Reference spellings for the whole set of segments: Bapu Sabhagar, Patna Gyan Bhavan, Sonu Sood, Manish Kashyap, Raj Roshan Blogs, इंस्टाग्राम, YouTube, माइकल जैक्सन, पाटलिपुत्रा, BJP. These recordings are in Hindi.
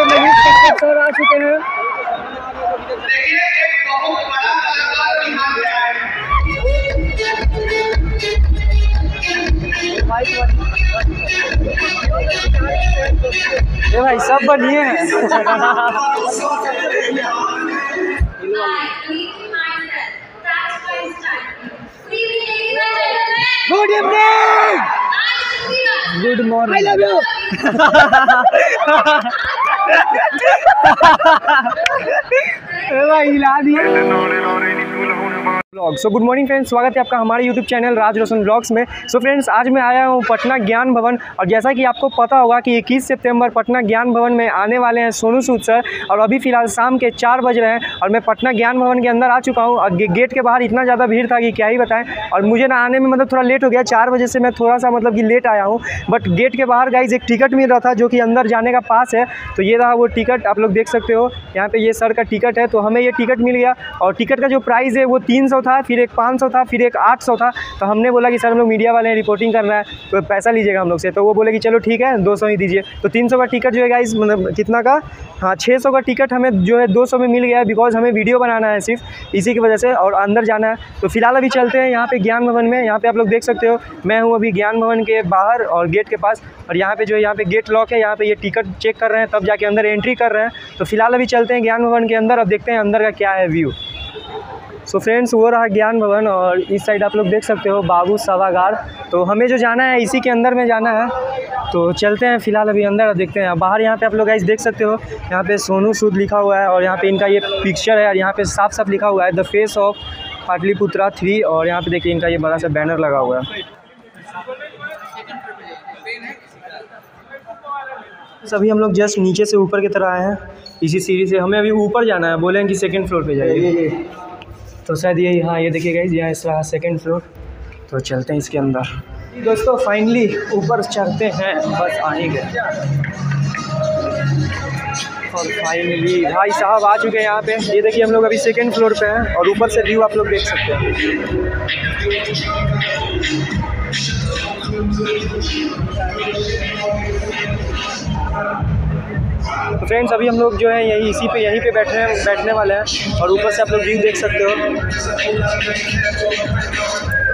लिए मनीष कश्यप सर आ चुके हैं। देखिए एक बहुत बड़ा कलाकार यहाँ पे आए हैं भाई, सब बढ़िया हैं। Good evening, good morning, I love you. So good morning friends, स्वागत है आपका हमारे YouTube channel Raj Roshan blogs में। सो फ्रेंड्स, आज मैं आया हूँ पटना ज्ञान भवन, और जैसा कि आपको पता होगा कि 21 सितंबर पटना ज्ञान भवन में आने वाले हैं सोनू सूद सर, और अभी फ़िलहाल शाम के 4 बज रहे हैं और मैं पटना ज्ञान भवन के अंदर आ चुका हूँ। और गेट के बाहर इतना ज़्यादा भीड़ था कि क्या ही बताएं, और मुझे ना आने में थोड़ा लेट हो गया। 4 बजे से मैं थोड़ा सा कि लेट आया हूँ, बट गेट के बाहर गाइज एक टिकट मिल रहा था जो कि अंदर जाने का पास है, तो ये रहा वो टिकट, आप लोग देख सकते हो यहाँ पे ये सर का टिकट है। तो हमें ये टिकट मिल गया, और टिकट का जो प्राइस है वो 300 था, फिर एक 500 था, फिर एक 800 था। तो हमने बोला कि सर हम लोग मीडिया वाले हैं, रिपोर्टिंग करना है, तो पैसा लीजिएगा हम लोग से। तो वो बोले कि चलो ठीक है 200 ही दीजिए। तो 300 का टिकट जो है गाइज, मतलब कितना का, हाँ 600 का टिकट हमें जो है 200 में मिल गया, बिकॉज हमें वीडियो बनाना है सिर्फ इसी की वजह से, और अंदर जाना है। तो फिलहाल अभी चलते हैं यहाँ पे ज्ञान भवन में। यहाँ पे आप लोग देख सकते हो मैं हूँ अभी ज्ञान भवन के बाहर और गेट के पास, और यहाँ पे जो है यहाँ पे गेट लॉक है, यहाँ पे ये टिकट चेक कर रहे हैं तब जाके अंदर एंट्री कर रहे हैं। तो फिलहाल अभी चलते हैं ज्ञान भवन के अंदर, अब देखते हैं अंदर का क्या है व्यू। सो फ्रेंड्स, वो रहा ज्ञान भवन, और इस साइड आप लोग देख सकते हो बाबू सभागार। तो हमें जो जाना है इसी के अंदर में जाना है, तो चलते हैं फिलहाल अभी अंदर, देखते हैं बाहर। यहाँ पे आप लोग गाइस देख सकते हो यहाँ पे सोनू सूद लिखा हुआ है, और यहाँ पे इनका ये पिक्चर है, और यहाँ पे साफ साफ लिखा हुआ है द फेस ऑफ पाटलिपुत्रा 3, और यहाँ पे देखिए इनका ये बड़ा सा बैनर लगा हुआ है। अभी हम लोग जस्ट नीचे से ऊपर की तरह आए हैं, इसी सीढ़ी से हमें अभी ऊपर जाना है, बोले हैं कि सेकंड फ्लोर पे जाइए। तो शायद यही, हाँ ये देखिए गाइस, यहाँ इस रहा सेकंड फ्लोर। तो चलते हैं इसके अंदर। दोस्तों फाइनली ऊपर चढ़ते हैं, बस आ ही गए, और फाइनली भाई साहब आ चुके हैं यहाँ पे। ये देखिए हम लोग अभी सेकंड फ्लोर पे हैं, और ऊपर से व्यू आप लोग देख सकते हैं। तो फ्रेंड्स, अभी हम लोग जो है यहीं पे बैठने वाले हैं, और ऊपर से आप लोग व्यू देख सकते हो।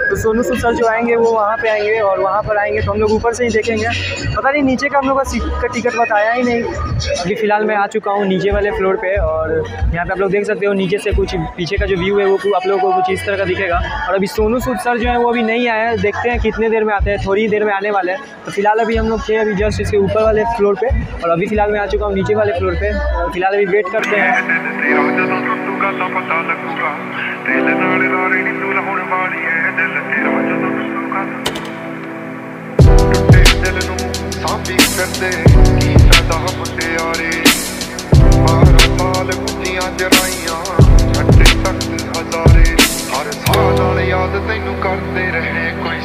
तो सोनू सूद सर जो आएंगे वो वहाँ पे आएंगे, और वहाँ पर आएंगे तो हम लोग ऊपर से ही देखेंगे। पता नहीं नीचे का हम लोग का टिकट बताया ही नहीं। अभी फ़िलहाल मैं आ चुका हूँ नीचे वाले फ्लोर पे, और यहाँ पे आप लोग देख सकते हो नीचे से कुछ पीछे का जो व्यू है वो आप लोगों को कुछ इस तरह का दिखेगा। और अभी सोनू सूद सर जो है वो अभी नहीं आए हैं, देखते हैं कितने देर में आते हैं, थोड़ी देर में आने वाले हैं। तो फिलहाल अभी हम लोग थे अभी जस्ट इसके ऊपर वाले फ्लोर पर, और अभी फ़िलहाल मैं आ चुका हूँ नीचे वाले फ्लोर पर। फिलहाल अभी वेट करते हैं। करते की सदा पटियारे बार पाल कुटियां जराइया छटे तख्त हजारे हर साल याद तेनू करते रहे कोई।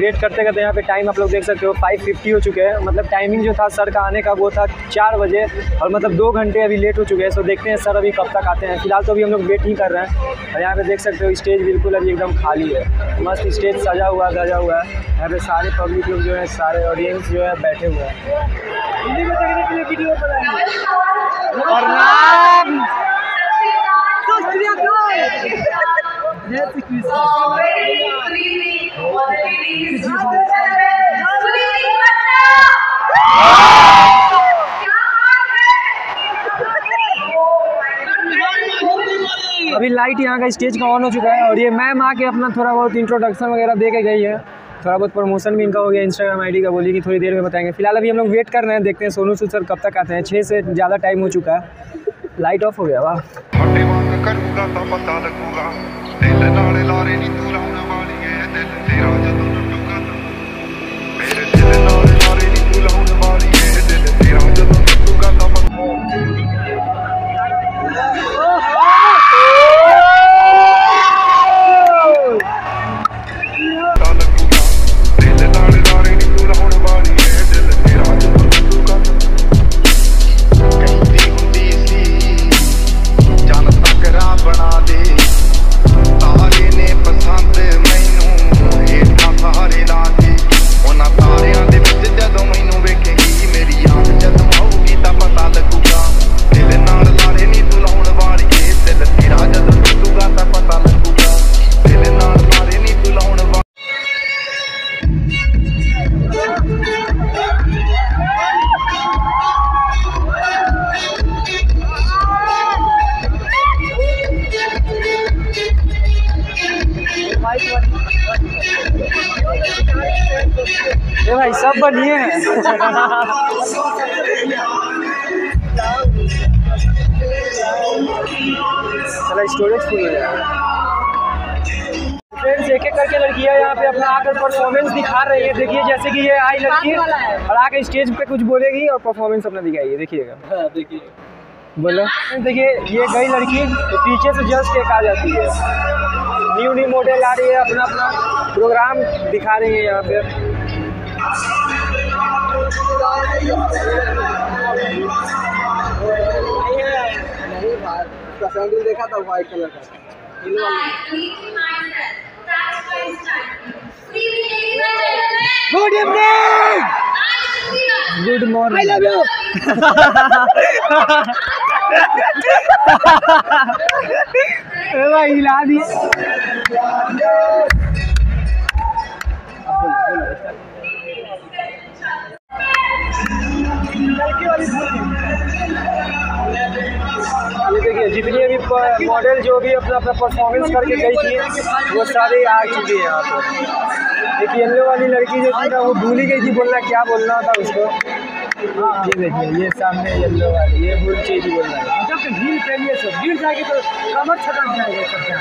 वेट करते करते यहाँ पे टाइम आप लोग देख सकते हो 5:50 हो चुके हैं, मतलब टाइमिंग जो था सर का आने का वो था 4 बजे, और मतलब 2 घंटे अभी लेट हो चुके हैं। सो देखते हैं सर अभी कब तक आते हैं। फिलहाल तो अभी हम लोग वेट ही कर रहे हैं, और यहाँ पे देख सकते हो स्टेज बिल्कुल अभी एकदम खाली है, मस्त स्टेज सजा हुआ है। यहाँ पे सारे पब्लिक लोग जो है, सारे ऑडियंस जो है बैठे हुए हैं। अभी लाइट यहाँ का स्टेज का ऑन हो चुका है, और ये मैम आके अपना थोड़ा बहुत इंट्रोडक्शन वगैरह दे के गई है, थोड़ा बहुत प्रमोशन भी इनका हो गया। इंस्टाग्राम आईडी का बोली कि थोड़ी देर में बताएंगे। फिलहाल अभी हम लोग वेट कर रहे हैं, देखते हैं सोनू सूद सर कब तक आते हैं। 6 से ज़्यादा टाइम हो चुका है, लाइट ऑफ हो गया। वाह, बना दे तारे ने पता ये भाई सब बढ़िया है। चला स्टोरेज फुल हो गया। फ्रेंड्स एक एक करके लड़कियां यहाँ पे अपना आकर परफॉर्मेंस दिखा रही है। देखिए जैसे कि ये आई लड़की है और आके स्टेज पे कुछ बोलेगी और परफॉर्मेंस अपना दिखाएगी। देखिएगा बोलो। देखिए ये गई लड़की तो पीछे से जस्ट एक आ जाती है। न्यू न्यू मॉडल आ रही है, अपना अपना प्रोग्राम दिखा रही है यहाँ पे। सैंडल देखा था व्हाइट कलर का। Good morning. भाई हिला दी। ये देखिए जितनी भी मॉडल जो भी अपना अपना परफॉर्मेंस करके गई थी वो सारे आ चुके हैं यहाँ पर। एक येल्लो वाली लड़की जो थी ना वो भूल ही गई थी बोलना, क्या बोलना था उसको। ये देखिए ये सामने येलो वाली, ये भूल चीज बोल रहा है। जब भीड़ फैलिए सब भीड़ जाएगी तो कमर छटक जाएगा सबका।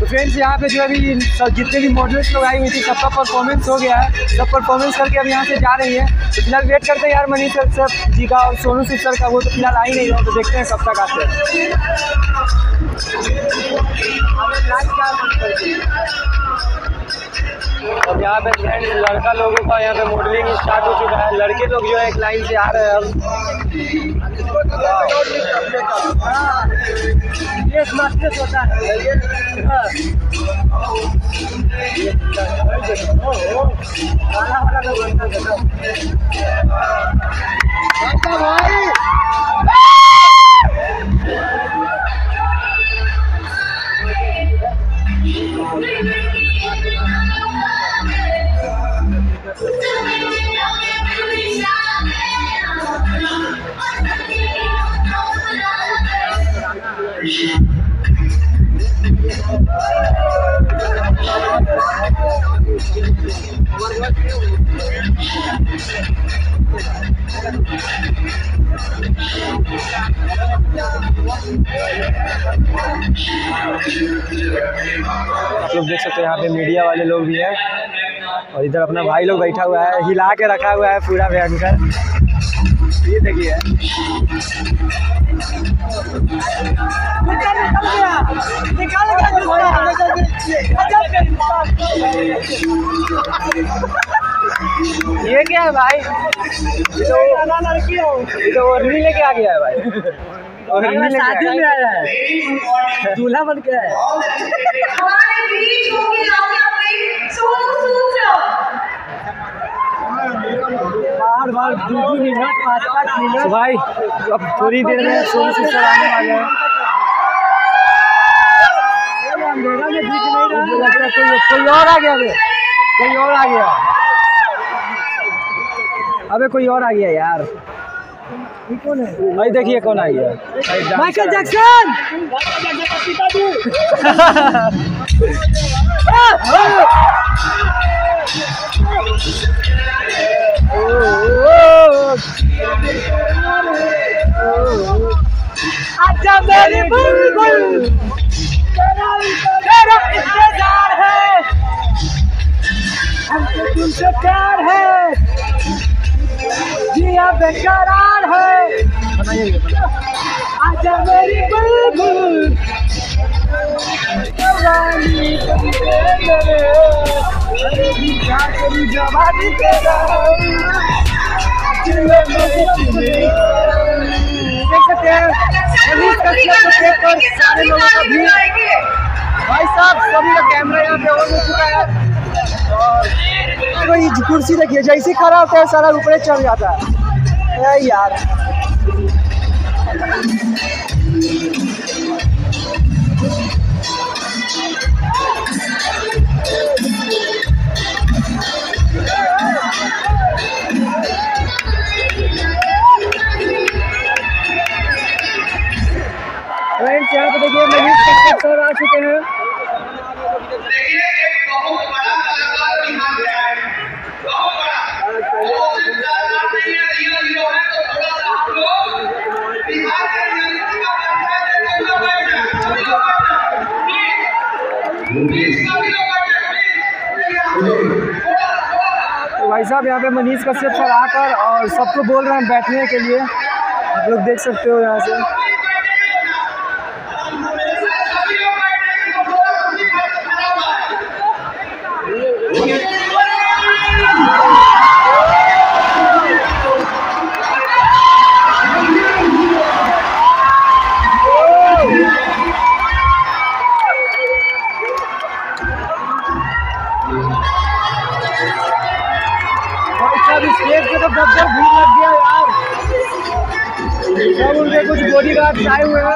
तो फ्रेंड्स यहाँ पे जो अभी जितने भी मॉडल्स लोग आई हुई थी सबका परफॉर्मेंस हो गया है। सब परफॉर्मेंस करके अब यहाँ से जा रही है। तो फिलहाल वेट करते हैं यार मनीष कश्यप जी का और सोनू सूद सर का। वो तो फिलहाल आ ही नहीं हो, तो देखते हैं कब तक आते हैं। अब यहाँ पे फ्रेंड्स लड़का लोगों का यहाँ पे मॉडलिंग स्टार्ट हो चुका है। लड़के लोग जो है एक लाइन से आ रहे हैं। अब ये मास्टर होता है भाई। आप लोग देख सकते हैं यहाँ पे मीडिया वाले लोग भी हैं और इधर अपना भाई लोग बैठा हुआ है, हिला के रखा हुआ है पूरा भयंकर। ये देखिए ये क्या है भाई, ये तो ओढ़नी लेके आ गया है भाई। और शादी में आया है, दूल्हा बन के आया है भाई। अब थोड़ी देर में सोनू सूद सर आने वाले हैं। कोई और आ गया, कोई और आ गया, अबे कोई और आ गया यार। कौन है भाई, देखिए कौन आ गया, माइकल जैक्सन। अच्छा मेरी बुलबुल तेरा इंतजार है, हमको तुमसे प्यार है, जिया बेकरार है। आजा मेरी बुलबुल जवानी तेरा। देख सकते हैं मनीष कश्यप पर सारे लोगों का भीड़। भाई साहब सभी का कैमरा यहाँ पे ऑन हो चुका है। और ये कुर्सी देखिए जैसे खड़ा होता है सारा ऊपर चढ़ जाता है यार। चुके हैं। तो भाई साहब यहाँ पे मनीष कश्यप सर आकर और सबको बोल रहे हैं बैठने के लिए, आप लोग देख सकते हो यहाँ से। कुछ बॉडीगार्ड आए हुए हैं,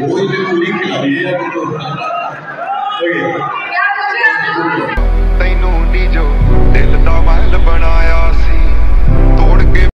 कोई साथ